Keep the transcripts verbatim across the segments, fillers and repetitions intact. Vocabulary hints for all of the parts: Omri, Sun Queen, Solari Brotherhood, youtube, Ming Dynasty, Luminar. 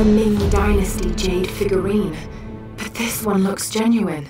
another Ming Dynasty jade figurine, but this one looks genuine.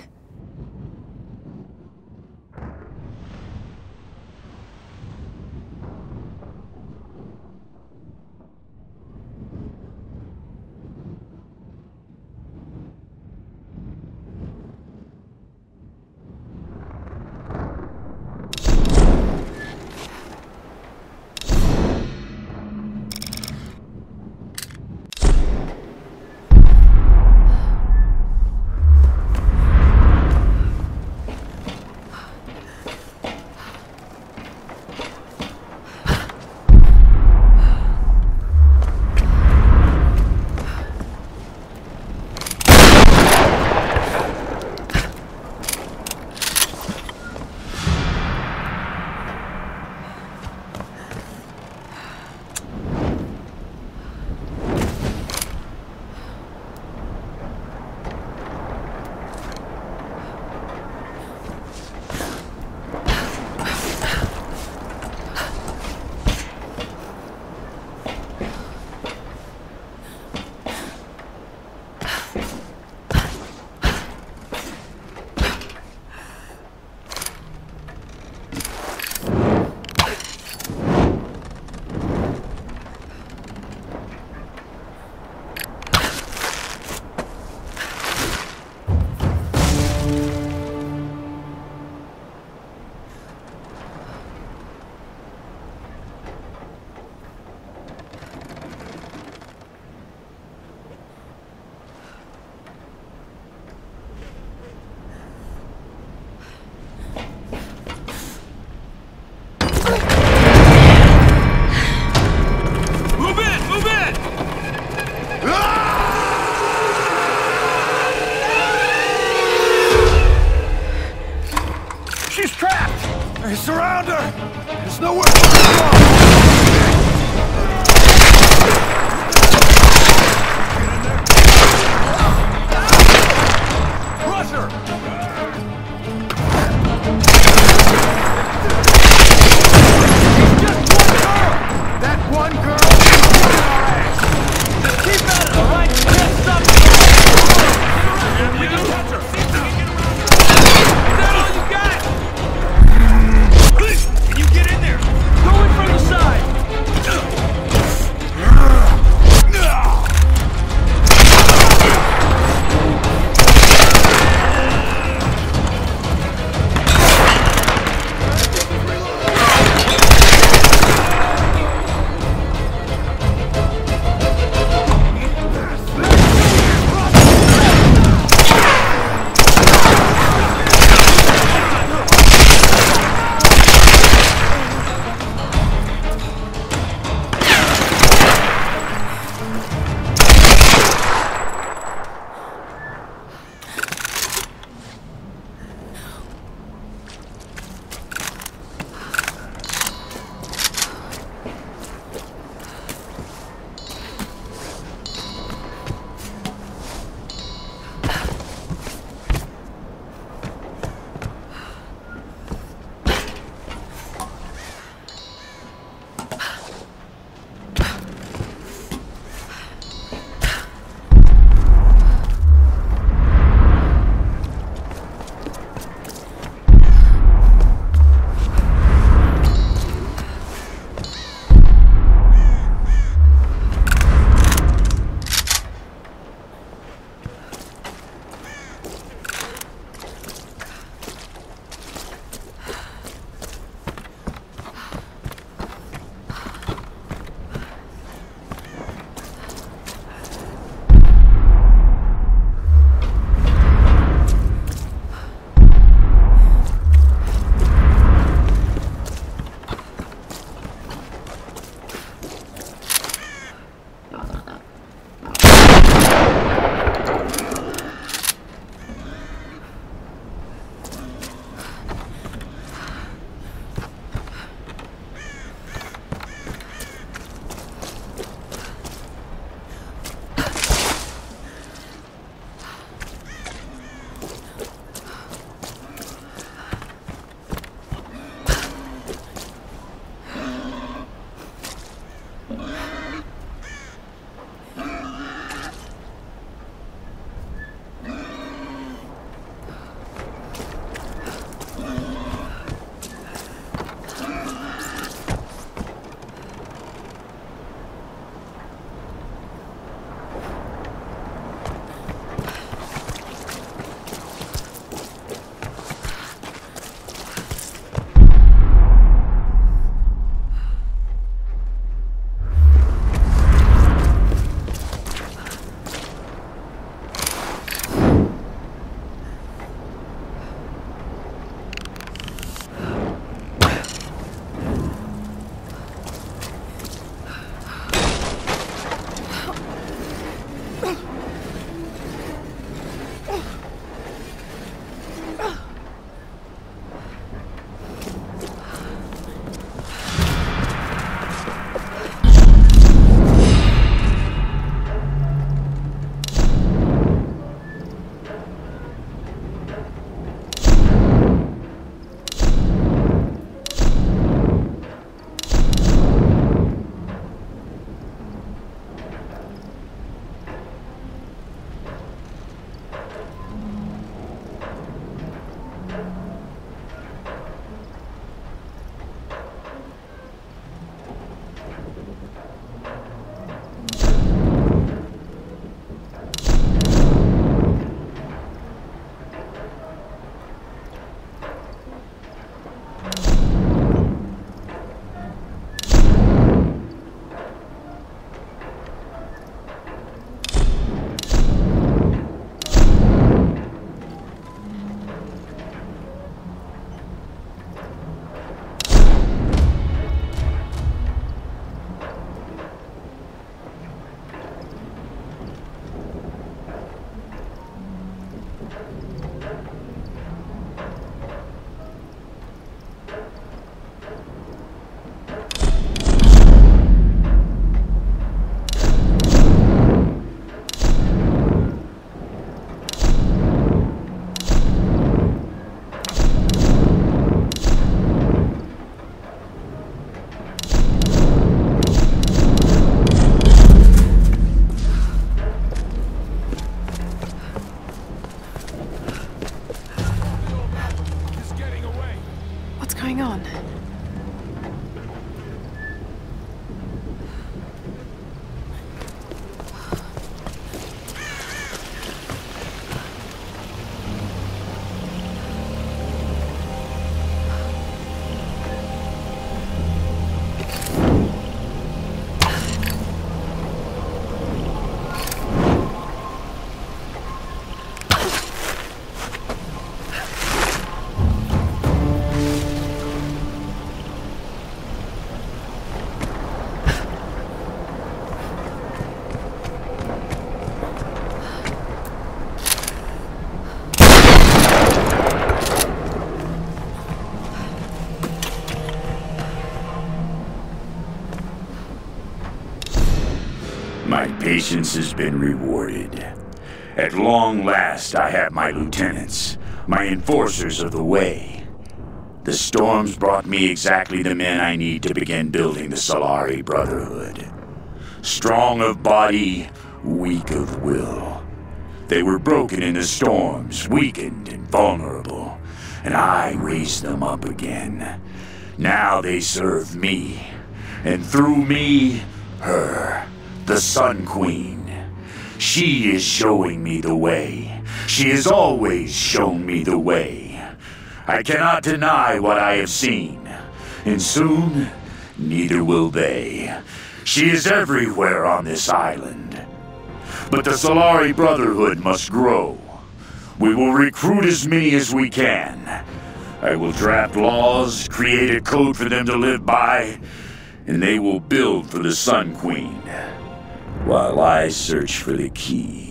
Surround her! There's nowhere to go! Get in there! Rush her! Go in front. patience has been rewarded. At long last, I have my lieutenants, my enforcers of the way. The storms brought me exactly the men I need to begin building the Solari Brotherhood. Strong of body, weak of will. They were broken in the storms, weakened and vulnerable, and I raised them up again. Now they serve me, and through me, her, the Sun Queen. She is showing me the way. She has always shown me the way. I cannot deny what I have seen, and soon, neither will they. She is everywhere on this island. But the Solari Brotherhood must grow. We will recruit as many as we can. I will draft laws, create a code for them to live by, and they will build for the Sun Queen, while I search for the key.